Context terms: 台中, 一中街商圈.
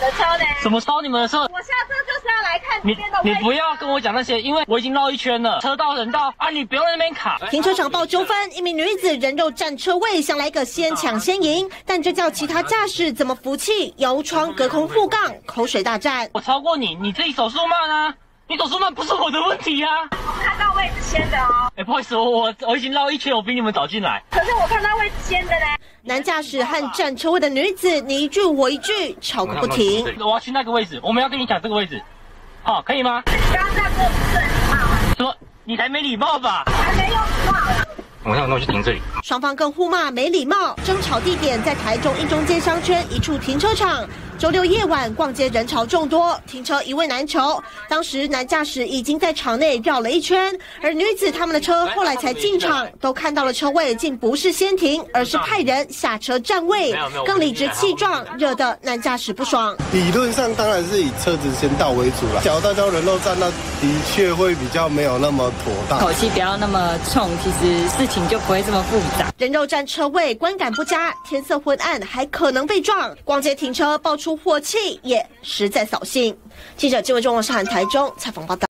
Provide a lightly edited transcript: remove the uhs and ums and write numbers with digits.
的超呢？什么超你们的车？我下车就是要来看你不要跟我讲那些，因为我已经绕一圈了，车道人道啊，你不要在那边卡。停车场爆纠纷，一名女子人肉占车位，想来个先抢先赢，但这叫其他驾驶怎么服气？摇窗隔空互杠，口水大战。我超过你，你自己手速慢啊！你手速慢不是我的问题啊！我看到位置先的哦。哎，不好意思，我已经绕一圈，我比你们早进来。可是我看到位置先的嘞。 男驾驶和占车位的女子你一句我一句吵个不停。我要去那个位置，我们要跟你讲这个位置，好、哦，可以吗？你刚刚这样做不是很礼貌吗？说你才没礼貌吧？还没有礼貌。我让我去停这里。双方更互骂没礼貌，争吵地点在台中一中街商圈一处停车场。周六夜晚逛街人潮众多，停车一位难求。当时男驾驶已经在场内绕了一圈，而女子他们的车后来才进场，都看到了车位竟不是先停，而是派人下车占位，更理直气壮，惹得男驾驶不爽。理论上当然是以车子先到为主了，脚踏车人肉占道的确会比较没有那么妥当。口气不要那么冲，其实事情就不会这么复杂。人肉占车位观感不佳，天色昏暗还可能被撞，逛街停车爆出火气也实在扫兴。记者金文忠，我是韩台中采访报道。